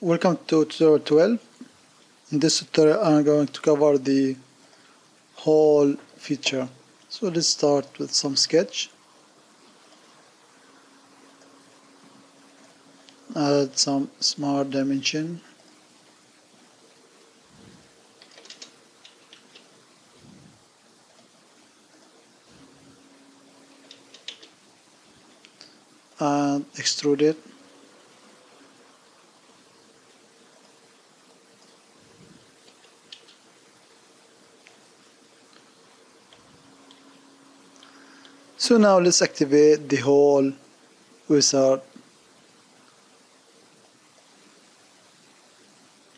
Welcome to tutorial 12. In this tutorial I'm going to cover the hole feature. So let's start with some sketch. Add some smart dimension. And extrude it. So now let's activate the hole wizard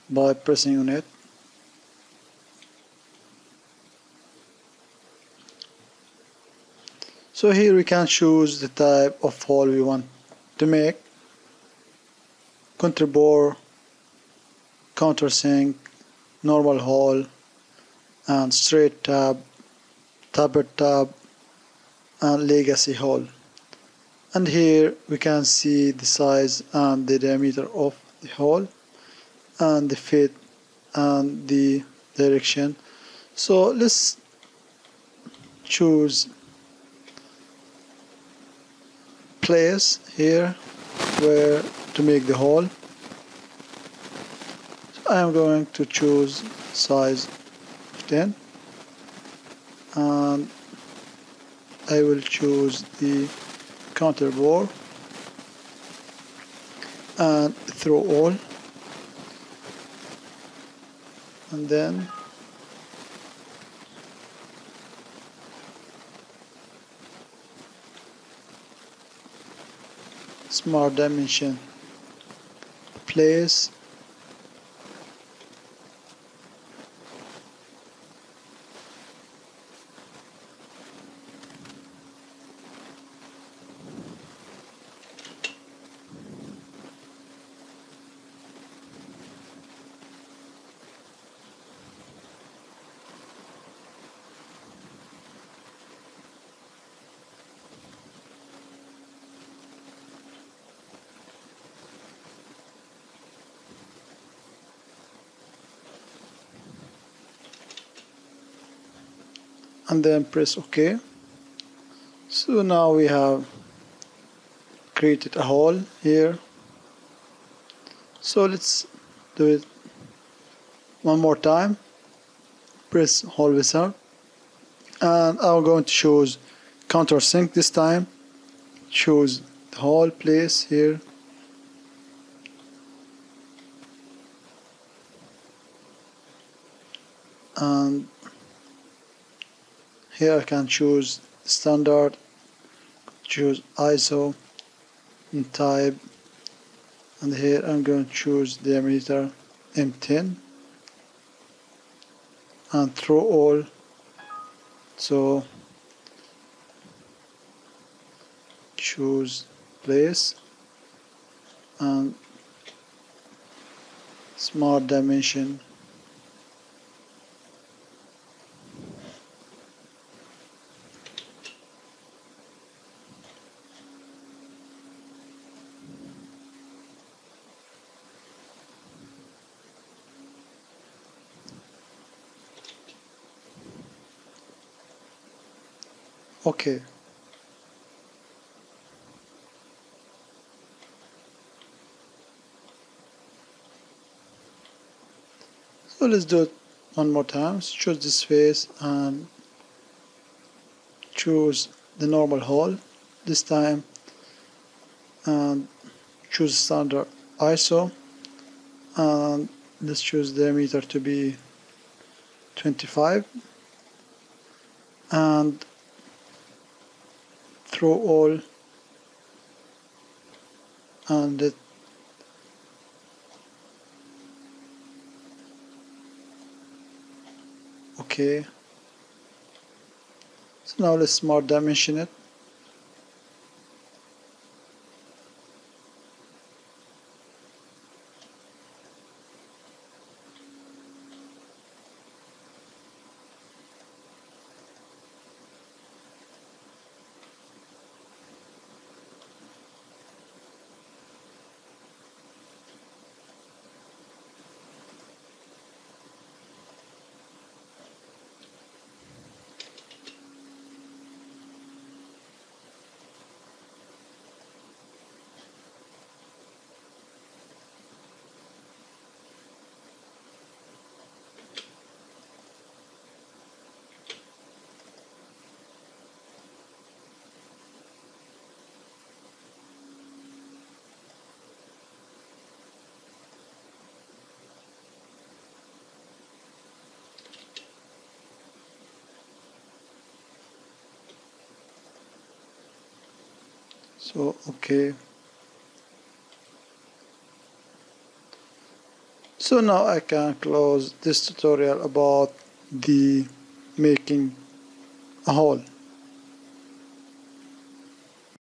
by pressing on it. So here we can choose the type of hole we want to make: contourbore, countersink, normal hole, and straight tab, tapered tab, and legacy hole. And here we can see the size and the diameter of the hole and the fit and the direction. So let's choose place here where to make the hole. So I am going to choose size 10 and I will choose the counterbore and through all, and then smart dimension, place, and then press OK. So now we have created a hole here. So let's do it one more time. Press hole wizard, and I'm going to choose countersink this time. Choose the hole place here, and here I can choose standard, choose ISO and type, and here I'm going to choose diameter M10 and through all. So choose place and smart dimension. Okay. So let's do it one more time. So choose this face and choose the normal hole this time, and choose standard ISO, and let's choose diameter to be 25 and through all, and it okay. So now let's smart dimension it. So okay. So now I can close this tutorial about the making a hole.